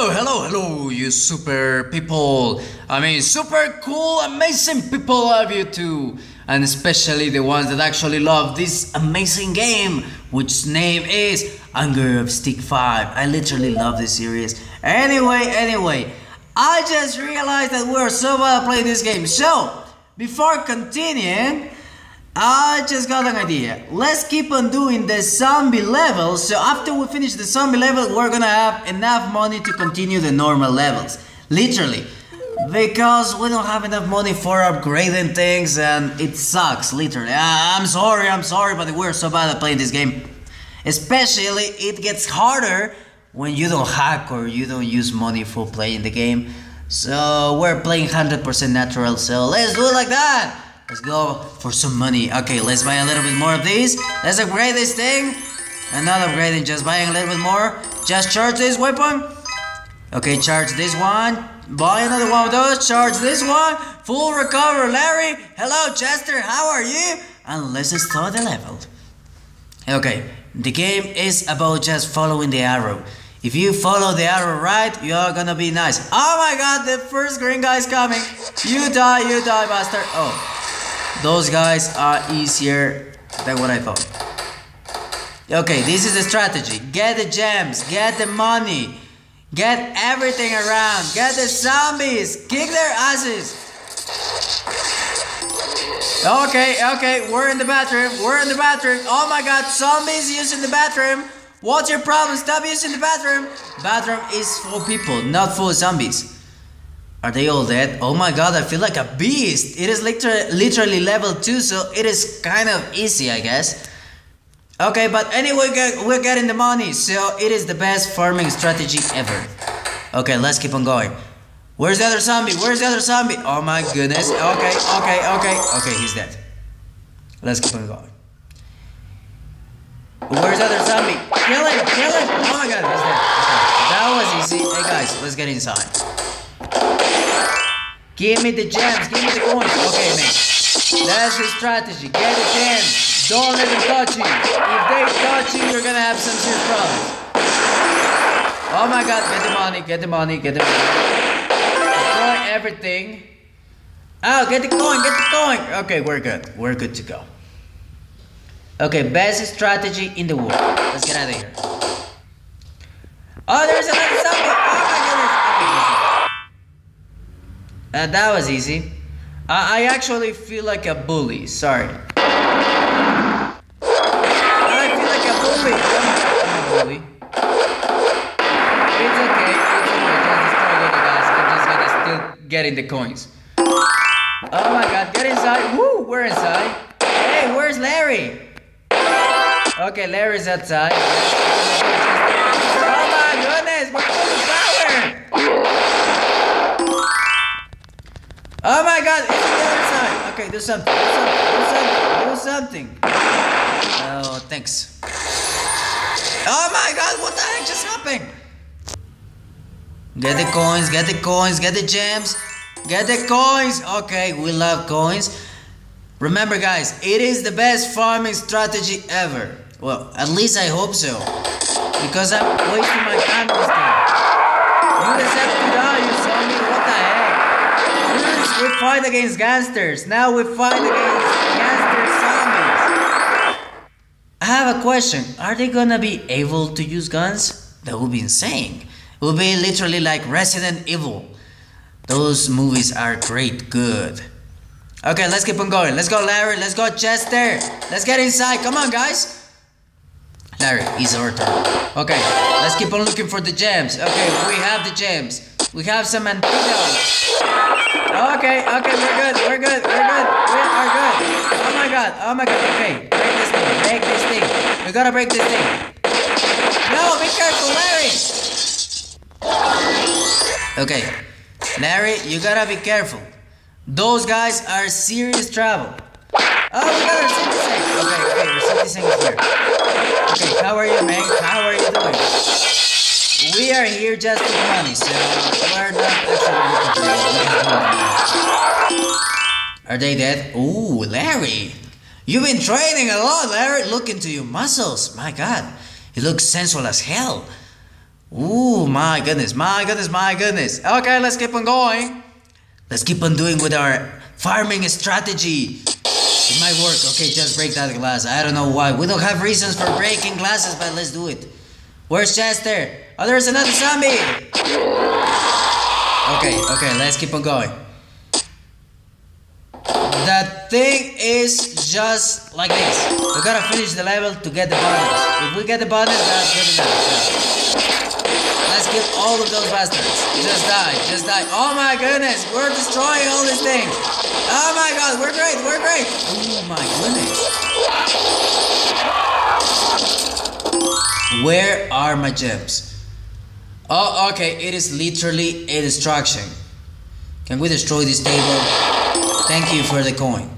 Hello, you super people. I mean, super cool, amazing people love you too. And especially the ones that actually love this amazing game, which name is Anger of Stick 5. I literally love this series. Anyway, I just realized that we're so bad at playing this game. So, before continuing, I just got an idea. Let's keep on doing the zombie level, so after we finish the zombie level, we're gonna have enough money to continue the normal levels. Literally. Because we don't have enough money for upgrading things and it sucks, literally. I'm sorry, but we're so bad at playing this game. Especially, it gets harder when you don't hack or you don't use money for playing the game. So, we're playing 100% natural, so let's do it like that! Let's go for some money. Okay, let's buy a little bit more of these. Let's upgrade this thing. And not upgrading, just buying a little bit more. Just charge this weapon. Okay, charge this one. Buy another one of those. Charge this one. Full recover, Larry. Hello, Chester. How are you? And let's start the level. Okay, the game is about just following the arrow. If you follow the arrow right, you are gonna be nice. Oh my god, the first green guy is coming. You die, bastard. Oh. Those guys are easier than what I thought. Okay, this is the strategy. Get the gems, get the money, get everything around, get the zombies, kick their asses. Okay, we're in the bathroom. Oh my god, zombies using the bathroom. What's your problem? Stop using the bathroom. Bathroom is for people, not for zombies. Are they all dead? Oh my god, I feel like a beast! It is literally level 2, so it is kind of easy, I guess. Okay, but anyway, we're getting the money, so it is the best farming strategy ever. Okay, let's keep on going. Where's the other zombie? Oh my goodness, okay, he's dead. Let's keep on going. Where's the other zombie? Kill him! Oh my god, he's dead. Okay, that was easy. Hey guys, let's get inside. Give me the gems, give me the coins. Okay, man. That's the strategy. Get the gems. Don't let them touch you. If they touch you, you're gonna have some serious problems. Oh my god, get the money. Destroy everything. Oh, get the coin. Okay, we're good to go. Okay, best strategy in the world. Let's get out of here. Oh, there's another zombie. That was easy. I actually feel like a bully. Sorry. I feel like a bully. It's okay. Just destroy the other guys. I'm just gonna still get in the coins. Oh my god, get inside. Woo, we're inside. Hey, where's Larry? Okay, Larry's outside. Oh my goodness, we're full of power! Oh my god, it's the other side! Okay, do something! Oh, thanks. Oh my god, what the heck just happened? Get the coins, get the gems, get the coins! Okay, we love coins. Remember guys, it is the best farming strategy ever. Well, at least I hope so. Because I'm wasting my time this time. You deserve to die, you zombie, what the heck? We fight against gangsters. Now we fight against gangster zombies. I have a question. Are they gonna be able to use guns? That would be insane. It would be literally like Resident Evil. Those movies are great, good. Okay, let's keep on going. Let's go, Larry. Let's go, Chester. Let's get inside. Come on, guys. Larry, it's our turn. Okay, let's keep on looking for the gems. Okay, we have the gems. We have some antidotes. Okay, we're good. We are good. Oh my god. Okay, break this thing. We gotta break this thing. No, be careful, Larry. Okay, Larry, you gotta be careful. Those guys are serious trouble. Oh, we got our synthesizer. Okay, our synthesizer is here. Okay, how are you, man? How are you doing? We are here just for money, so we're not actually looking for. Are they dead? Ooh, Larry! You've been training a lot, Larry! Look into your muscles, my god! You look sensual as hell! Ooh, my goodness, my goodness, my goodness. Okay, let's keep on going. Let's keep on doing with our farming strategy. It might work. Okay, just break that glass. I don't know why. We don't have reasons for breaking glasses, but let's do it. Where's Chester? Oh, there's another zombie. Okay, okay, let's keep on going. That thing is just like this. We gotta finish the level to get the bonus. If we get the bonus, that's good enough. So let's kill all of those bastards. Just die, just die. Oh my goodness, we're destroying all these things. Oh my god, we're great, we're great. Oh my goodness. Where are my gems? Oh, okay, it is literally a destruction. Can we destroy this table? Thank you for the coin.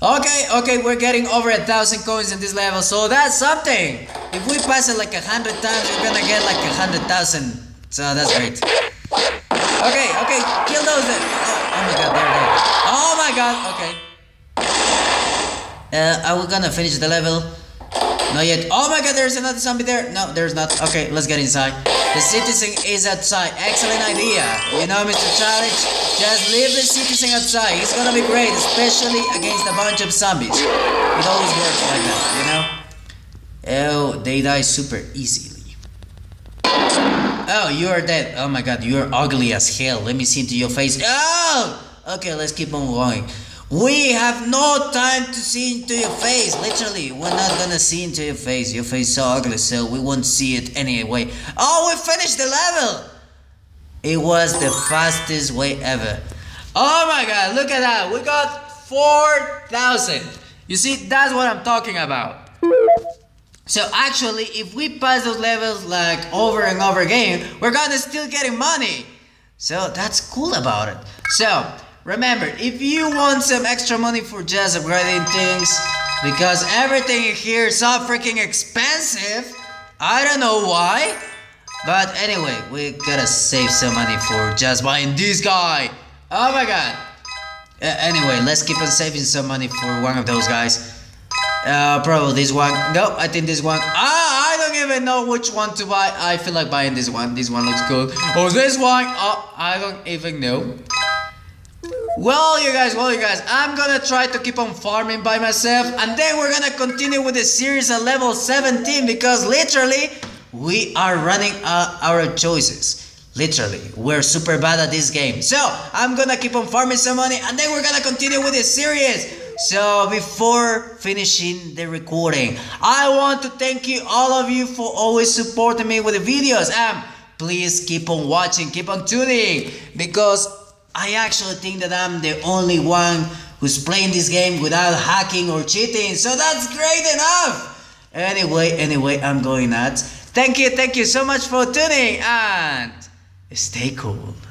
Okay, okay, we're getting over 1,000 coins in this level, so that's something. If we pass it like 100 times, we're gonna get like 100,000. So that's great. Okay, okay, kill those then. Oh my god, there we go. Oh my god, okay. Are we gonna finish the level? Not yet. Oh my god, there's another zombie there. No, there's not. Okay, let's get inside. The citizen is outside. Excellent idea. You know, Mr. Chaliche, just leave the citizen outside. It's gonna be great, especially against a bunch of zombies. It always works like that, you know? Oh, they die super easily. Oh, you are dead. Oh my god, you're ugly as hell. Let me see into your face. Oh! Okay, let's keep on going. We have no time to see into your face. Literally, we're not gonna see into your face. Your face is so ugly, so we won't see it anyway. Oh, we finished the level. It was the fastest way ever. Oh my god, look at that. We got 4,000. You see, that's what I'm talking about. So actually, if we pass those levels like over and over again, we're gonna still getting money. So that's cool about it. So remember, if you want some extra money for just upgrading things, because everything in here is so freaking expensive, I don't know why, but anyway, we gotta save some money for just buying this guy. Oh my god. Anyway, let's keep on saving some money for one of those guys. Probably this one. No, I think this one. Ah, I don't even know which one to buy. I feel like buying this one. This one looks cool. Or this one. Oh, I don't even know. Well, you guys, I'm gonna try to keep on farming by myself, and then we're gonna continue with the series at level 17, because literally, we are running out our choices. Literally, we're super bad at this game. So, I'm gonna keep on farming some money, and then we're gonna continue with the series. So, before finishing the recording, I want to thank you, all of you, for always supporting me with the videos. And please keep on watching, keep on tuning, because I actually think that I'm the only one who's playing this game without hacking or cheating, so that's great enough! Anyway, I'm going nuts. Thank you so much for tuning, and stay cool.